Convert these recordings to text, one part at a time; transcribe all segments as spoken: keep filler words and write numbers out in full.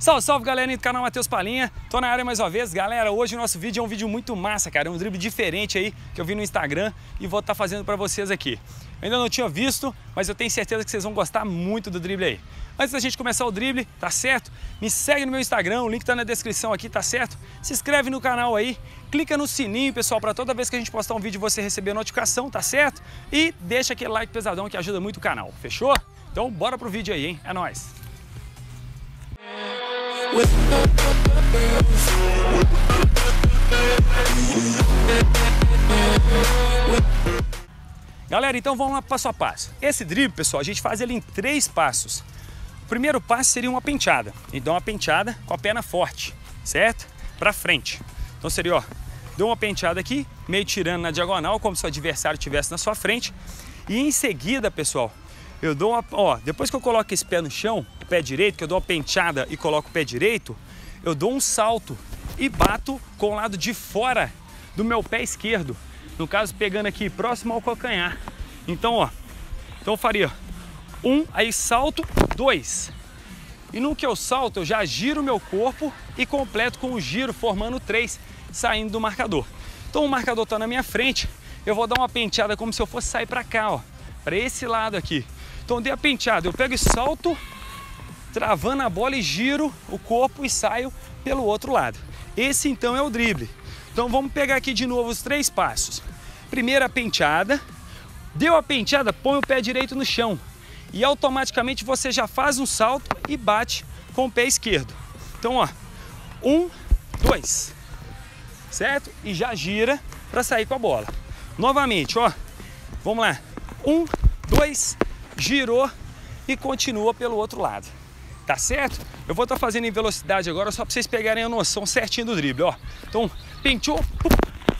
Salve, salve, galerinha do canal Matheus Palhinha. Tô na área mais uma vez. Galera, hoje o nosso vídeo é um vídeo muito massa, cara. É um drible diferente aí que eu vi no Instagram e vou estar tá fazendo pra vocês aqui. Eu ainda não tinha visto, mas eu tenho certeza que vocês vão gostar muito do drible aí. Antes da gente começar o drible, tá certo? Me segue no meu Instagram, o link tá na descrição aqui, tá certo? Se inscreve no canal aí, clica no sininho, pessoal, pra toda vez que a gente postar um vídeo você receber a notificação, tá certo? E deixa aquele like pesadão que ajuda muito o canal, fechou? Então bora pro vídeo aí, hein? É nóis! Galera, então vamos lá passo a passo. Esse drible, pessoal, a gente faz ele em três passos. O primeiro passo seria uma penteada. Então uma penteada com a perna forte, certo? Pra frente. Então seria, ó, dou uma penteada aqui, meio tirando na diagonal, como se o adversário estivesse na sua frente. E em seguida, pessoal, eu dou uma, ó, depois que eu coloco esse pé no chão, o pé direito, que eu dou uma penteada e coloco o pé direito, eu dou um salto e bato com o lado de fora do meu pé esquerdo. No caso, pegando aqui próximo ao calcanhar. Então, ó, então eu faria um, aí salto, dois. E no que eu salto, eu já giro o meu corpo e completo com o giro, formando três, saindo do marcador. Então o marcador tá na minha frente, eu vou dar uma penteada como se eu fosse sair pra cá, ó, pra esse lado aqui. Então dei a penteada, eu pego e salto, travando a bola e giro o corpo e saio pelo outro lado. Esse então é o drible. Então vamos pegar aqui de novo os três passos. Primeira penteada, deu a penteada, põe o pé direito no chão e automaticamente você já faz um salto e bate com o pé esquerdo. Então ó, um, dois, certo? E já gira para sair com a bola. Novamente, ó, vamos lá, um, dois, girou e continua pelo outro lado, tá certo? Eu vou estar tá fazendo em velocidade agora só para vocês pegarem a noção certinha do drible, ó. Então, penteou,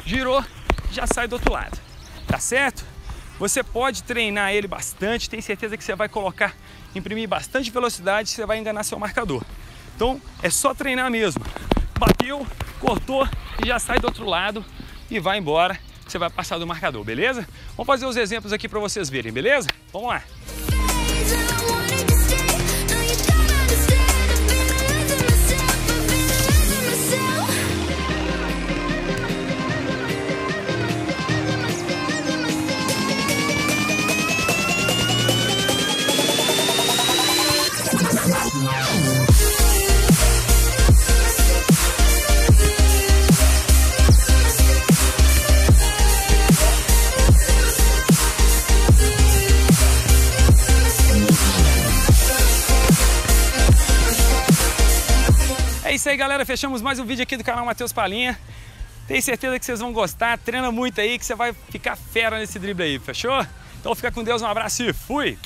girou, já sai do outro lado, tá certo? Você pode treinar ele bastante, tenho certeza que você vai colocar, imprimir bastante velocidade, você vai enganar seu marcador. Então, é só treinar mesmo. Bateu, cortou e já sai do outro lado e vai embora. Você vai passar do marcador, beleza? Vamos fazer os exemplos aqui para vocês verem, beleza? Vamos lá! É isso aí, galera, fechamos mais um vídeo aqui do canal Matheus Palhinha. Tenho certeza que vocês vão gostar, treina muito aí que você vai ficar fera nesse drible aí, fechou? Então fica com Deus, um abraço e fui!